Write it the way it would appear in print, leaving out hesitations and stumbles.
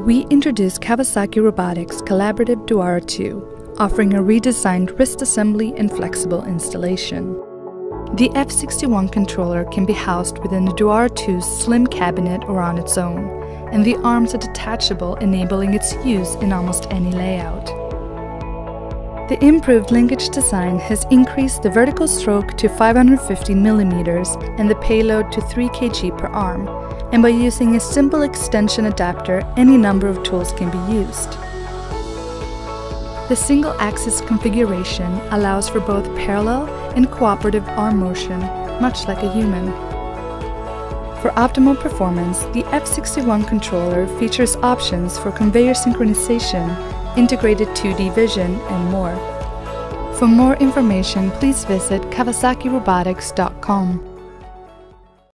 we introduced Kawasaki Robotics collaborative duAro2, offering a redesigned wrist assembly and flexible installation. The F61 controller can be housed within the duAro2's slim cabinet or on its own, and the arms are detachable, enabling its use in almost any layout. The improved linkage design has increased the vertical stroke to 550 mm and the payload to 3 kg per arm, and by using a simple extension adapter, any number of tools can be used. The single-axis configuration allows for both parallel and cooperative arm motion, much like a human. For optimal performance, the F61 controller features options for conveyor synchronization, integrated 2D vision, and more. For more information, please visit kawasakirobotics.com.